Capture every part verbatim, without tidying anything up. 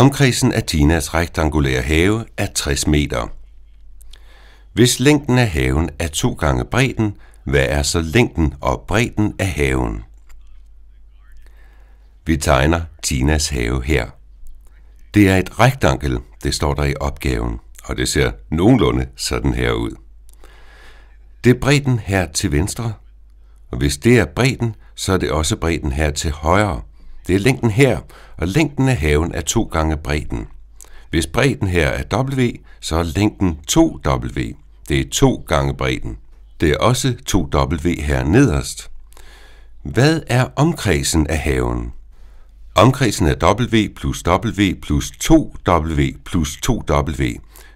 Omkredsen af Tinas rektangulær have er tres meter. Hvis længden af haven er to gange bredden, hvad er så længden og bredden af haven? Vi tegner Tinas have her. Det er et rektankel, det står der i opgaven, og det ser nogenlunde sådan her ud. Det er bredden her til venstre, og hvis det er bredden, så er det også bredden her til højre. Det er længden her, og længden af haven er to gange bredden. Hvis bredden her er W, så er længden to W. Det er to gange bredden. Det er også to W her nederst. Hvad er omkredsen af haven? Omkredsen er W plus W plus to W plus to W.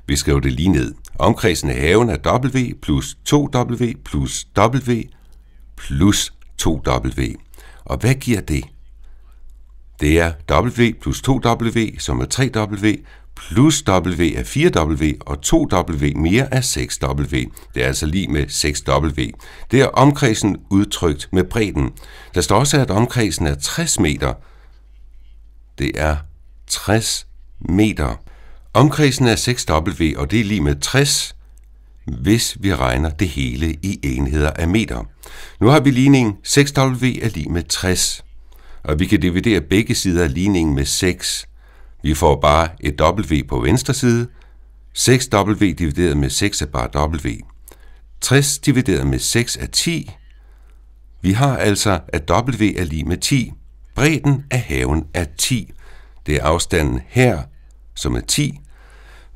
Vi skriver det lige ned. Omkredsen af haven er W plus to W plus W plus to W. Og hvad giver det? Det er W plus to W, som er tre W, plus W er fire W, og to W mere er seks W. Det er altså lige med seks W. Det er omkredsen udtrykt med bredden. Der står også, at omkredsen er tres meter. Det er tres meter. Omkredsen er seks W, og det er lige med tres, hvis vi regner det hele i enheder af meter. Nu har vi ligningen seks W er lige med tres. Og vi kan dividere begge sider af ligningen med seks. Vi får bare et W på venstre side. seks W divideret med seks er bare W. tres divideret med seks er ti. Vi har altså, at W er lige med ti. Bredden af haven er ti. Det er afstanden her, som er ti.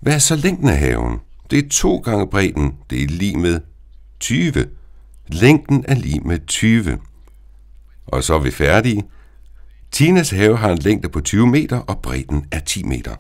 Hvad er så længden af haven? Det er to gange bredden. Det er lige med tyve. Længden er lige med tyve. Og så er vi færdige. Tinas have har en længde på tyve meter, og bredden er ti meter.